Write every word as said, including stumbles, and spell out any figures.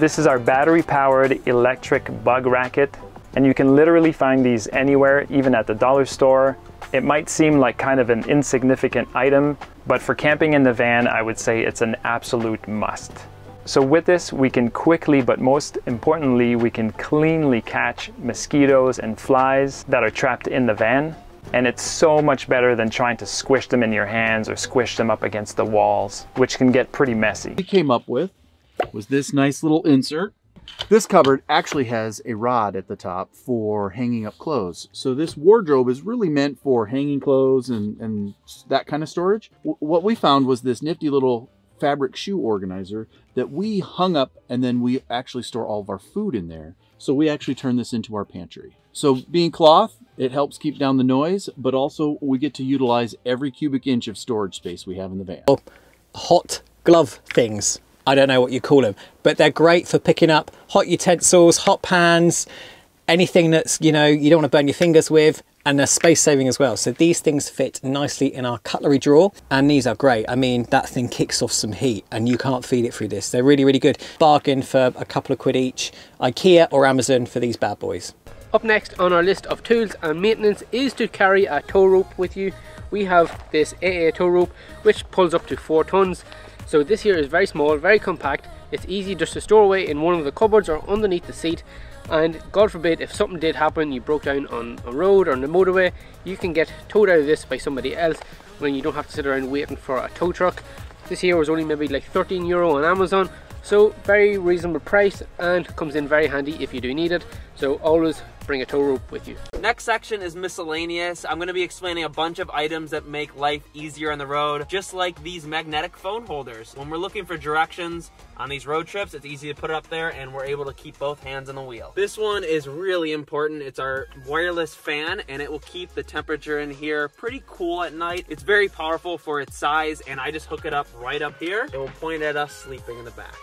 This is our battery-powered electric bug racket, and you can literally find these anywhere, even at the dollar store. It might seem like kind of an insignificant item, but for camping in the van, I would say it's an absolute must. So with this, we can quickly, but most importantly, we can cleanly catch mosquitoes and flies that are trapped in the van. And it's so much better than trying to squish them in your hands or squish them up against the walls, which can get pretty messy. What we came up with was this nice little insert. This cupboard actually has a rod at the top for hanging up clothes. So this wardrobe is really meant for hanging clothes and, and that kind of storage. W- what we found was this nifty little fabric shoe organizer that we hung up, and then we actually store all of our food in there. So we actually turn this into our pantry. So being cloth, it helps keep down the noise, but also we get to utilize every cubic inch of storage space we have in the van. Hot glove things. I don't know what you call them, but they're great for picking up hot utensils, hot pans, anything that's, you know, you don't want to burn your fingers with, and they're space saving as well. So these things fit nicely in our cutlery drawer, and these are great. I mean, that thing kicks off some heat and you can't feed it through this. They're really, really good. Bargain for a couple of quid each, IKEA or Amazon for these bad boys. Up next on our list of tools and maintenance is to carry a tow rope with you. We have this A A tow rope, which pulls up to four tons. So this here is very small, very compact. It's easy just to store away in one of the cupboards or underneath the seat. And God forbid, if something did happen, you broke down on a road or on the motorway, you can get towed out of this by somebody else when you don't have to sit around waiting for a tow truck. This here was only maybe like thirteen euro on Amazon. So very reasonable price and comes in very handy if you do need it. So always bring a tow rope with you. Next section is miscellaneous. I'm going to be explaining a bunch of items that make life easier on the road, just like these magnetic phone holders. When we're looking for directions on these road trips, it's easy to put it up there and we're able to keep both hands on the wheel. This one is really important. It's our wireless fan, and it will keep the temperature in here pretty cool at night. It's very powerful for its size, and I just hook it up right up here. It will point at us sleeping in the back.